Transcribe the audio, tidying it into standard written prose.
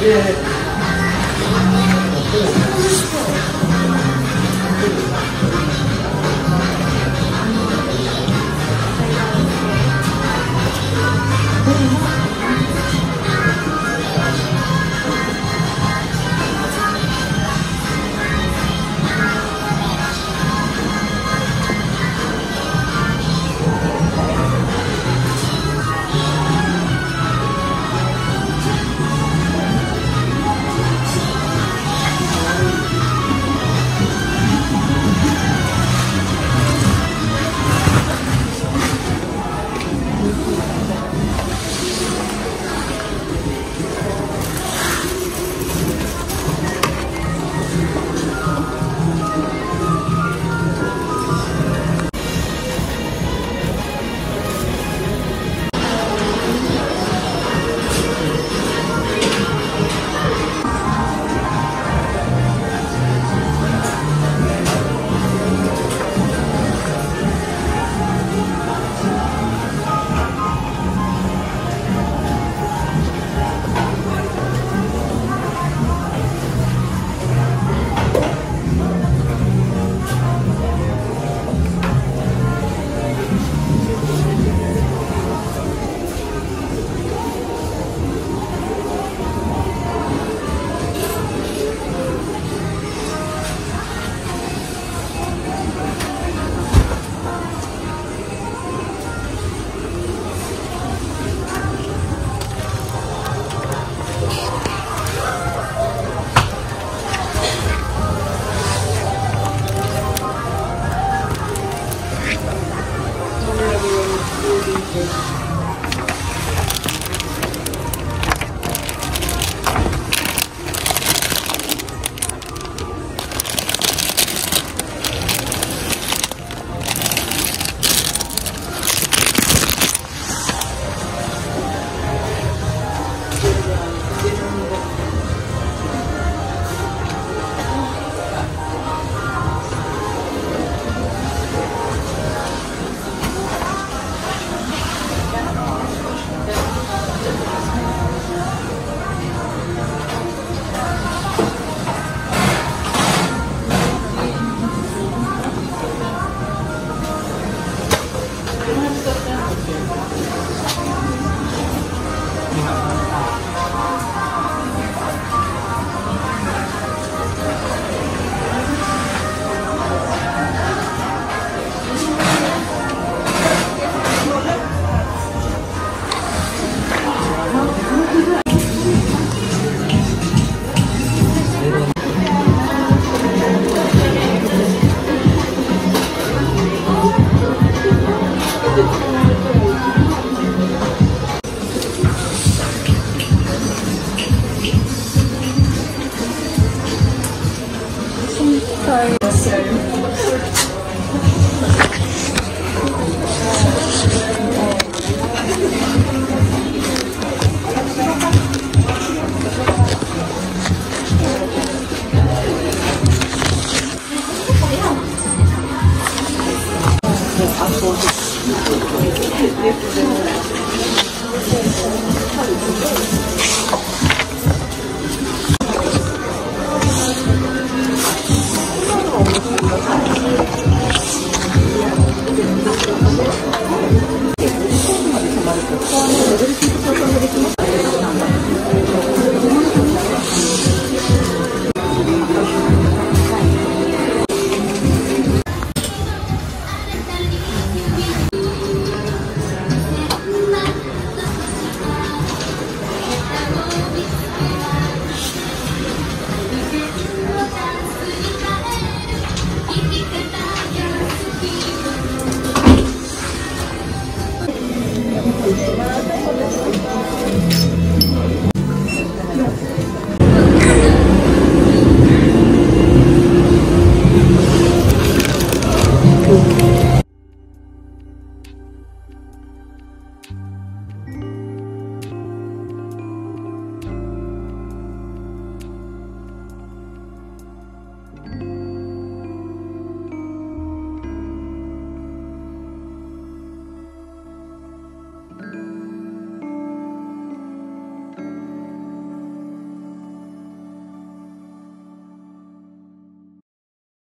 Yeah.